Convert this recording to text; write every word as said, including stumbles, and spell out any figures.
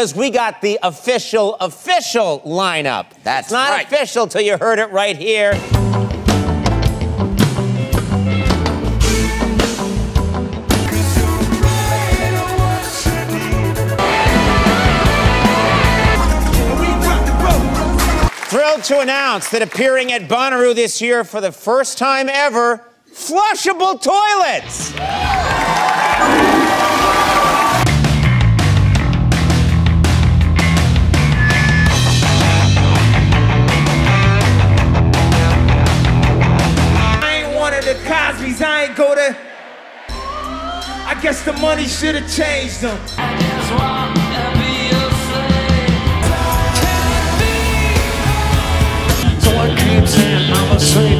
because we got the official, official lineup. That's it's not right. official till you heard it right here. Thrilled to announce that appearing at Bonnaroo this year for the first time ever, flushable toilets. I ain't one of the Cosby's, I ain't go to. I guess the money should have changed them. I just want to be a slave. So I keep saying I'm a slave.